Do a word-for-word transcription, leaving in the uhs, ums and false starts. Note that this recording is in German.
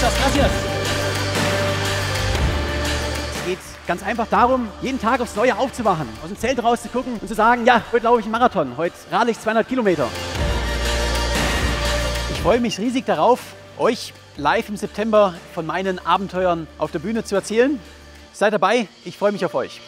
Muchas gracias. Es geht ganz einfach darum, jeden Tag aufs Neue aufzuwachen, aus dem Zelt rauszugucken und zu sagen, ja, heute laufe ich einen Marathon, heute radel ich zweihundert Kilometer. Ich freue mich riesig darauf, euch live im September von meinen Abenteuern auf der Bühne zu erzählen. Seid dabei, ich freue mich auf euch.